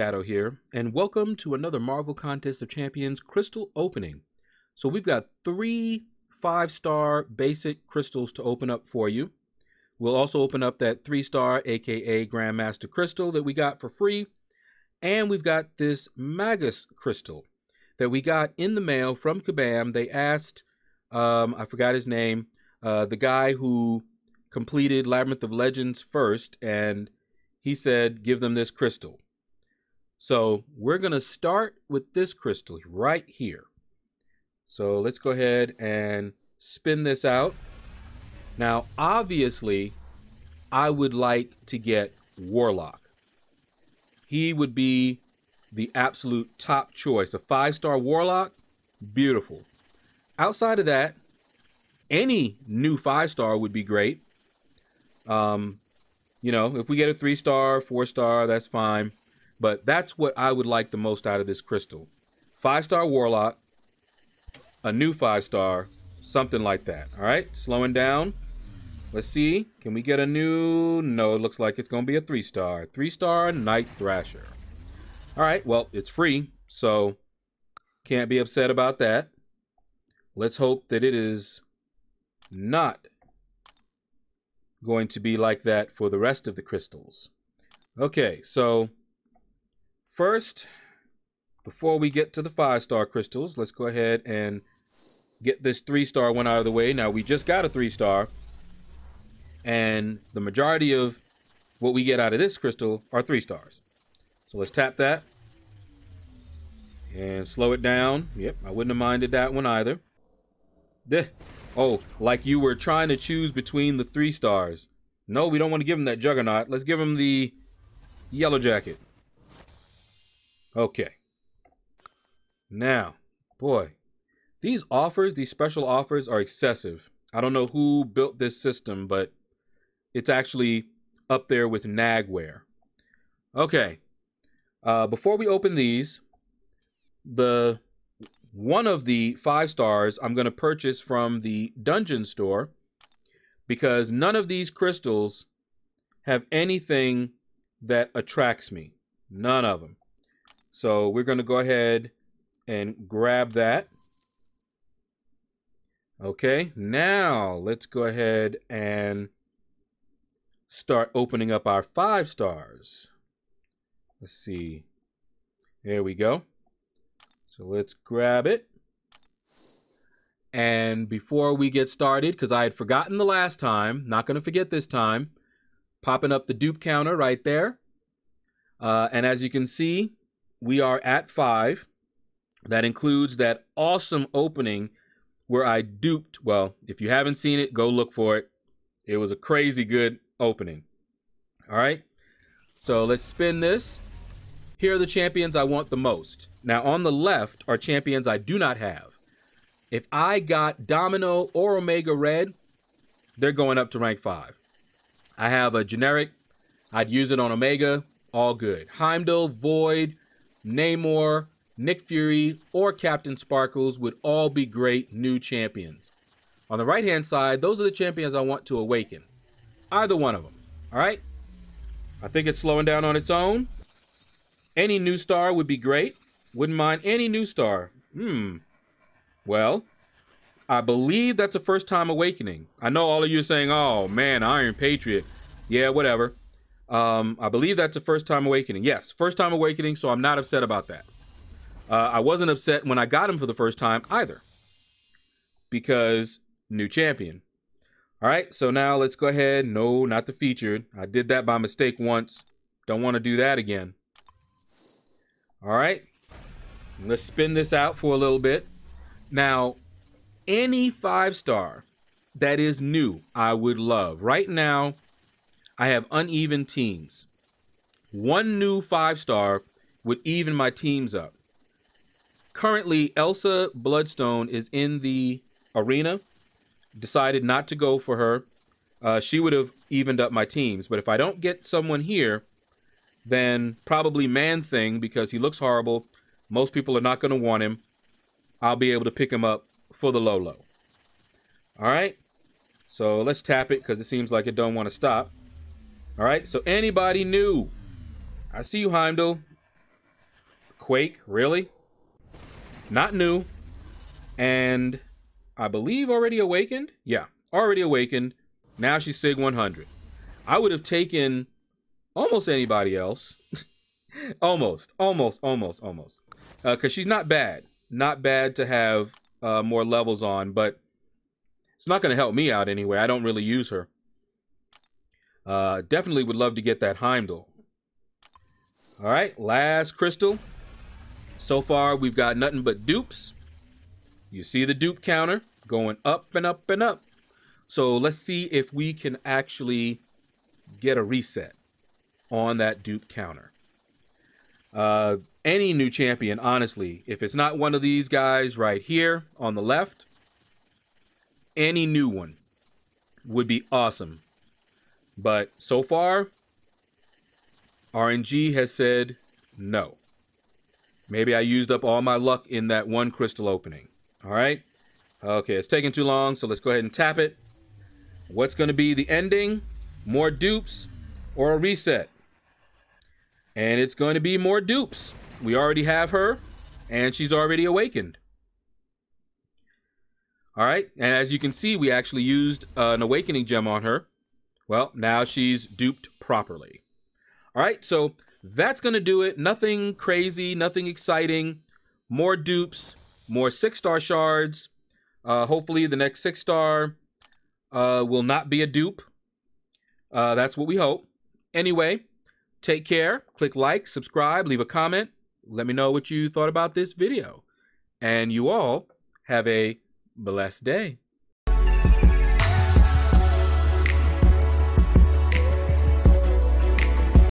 Shadow here, and welcome to another Marvel Contest of Champions crystal opening. So we've got 3 5-star basic crystals to open up for you. We'll also open up that 3-star aka Grandmaster crystal that we got for free, and we've got this Magus crystal that we got in the mail from Kabam. They asked, I forgot his name, the guy who completed Labyrinth of Legends first, and he said, give them this crystal. So we're going to start with this crystal right here. So let's go ahead and spin this out. Now, obviously, I would like to get Warlock. He would be the absolute top choice. A 5-star Warlock, beautiful. Outside of that, any new 5-star would be great. You know, if we get a 3-star, 4-star, that's fine. But that's what I would like the most out of this crystal. 5-star Warlock, a new 5-star, something like that. All right, slowing down. Let's see, can we get a new? No, it looks like it's going to be a 3-star. 3-star Knight Thrasher. All right, well, it's free, so can't be upset about that. Let's hope that it is not going to be like that for the rest of the crystals. Okay, so first, before we get to the 5-star crystals, let's go ahead and get this 3-star one out of the way. Now, we just got a 3-star, and the majority of what we get out of this crystal are 3-stars. So let's tap that and slow it down. Yep, I wouldn't have minded that one either. Oh, like you were trying to choose between the 3-stars. No, we don't want to give him that Juggernaut. Let's give him the Yellow Jacket. Okay. Now, boy, these offers, these special offers are excessive. I don't know who built this system, but it's actually up there with Nagware. Okay. Before we open these, one of the 5-stars I'm going to purchase from the dungeon store, because none of these crystals have anything that attracts me. None of them. So we're going to go ahead and grab that. Okay, now let's go ahead and start opening up our 5-stars. Let's see. There we go. So let's grab it. And before we get started, because I had forgotten the last time, not going to forget this time, popping up the dupe counter right there. And as you can see, we are at 5. That includes that awesome opening where I duped. Well, if you haven't seen it, go look for it. It was a crazy good opening. All right. So let's spin this. Here are the champions I want the most. Now, on the left are champions I do not have. If I got Domino or Omega Red, they're going up to rank 5. I have a generic. I'd use it on Omega. All good. Heimdall, Void, Namor, Nick Fury, or Captain Sparkles would all be great new champions. On the right-hand side, those are the champions I want to awaken. Either one of them. All right? I think it's slowing down on its own. Any new star would be great. Wouldn't mind any new star. Well, I believe that's a first-time awakening. I know all of you are saying, oh, man, Iron Patriot. Yeah, whatever. I believe that's a first-time awakening. Yes, first-time awakening, so I'm not upset about that. I wasn't upset when I got him for the first time either, because new champion. All right, so now let's go ahead. No, not the featured. I did that by mistake once. Don't want to do that again. All right, let's spin this out for a little bit. Now, any 5-star that is new, I would love. Right now, I have uneven teams. One new 5-star would even my teams up. Currently, Elsa Bloodstone is in the arena. Decided not to go for her. She would have evened up my teams. But if I don't get someone here, then probably Man Thing, because he looks horrible. Most people are not going to want him. I'll be able to pick him up for the low. All right. So let's tap it, because it seems like it don't want to stop. All right. So anybody new? I see you, Heimdall. Quake, really? Not new. And I believe already awakened? Yeah, already awakened. Now she's SIG 100. I would have taken almost anybody else. almost. Because she's not bad. Not bad to have more levels on, but it's not going to help me out anyway. I don't really use her. Definitely would love to get that Heimdall. All right, last crystal. So far, we've got nothing but dupes. You see the dupe counter going up and up and up. So let's see if we can actually get a reset on that dupe counter. Any new champion, honestly, if it's not one of these guys right here on the left, any new one would be awesome. But so far, RNG has said no. Maybe I used up all my luck in that one crystal opening. All right. Okay, it's taking too long, so let's go ahead and tap it. What's going to be the ending? More dupes or a reset? And it's going to be more dupes. We already have her, and she's already awakened. All right, and as you can see, we actually used an awakening gem on her. Well, now she's duped properly. All right, so that's going to do it. Nothing crazy, nothing exciting. More dupes, more 6-star shards. Hopefully the next 6-star will not be a dupe. That's what we hope. Anyway, take care. Click like, subscribe, leave a comment. Let me know what you thought about this video. And you all have a blessed day.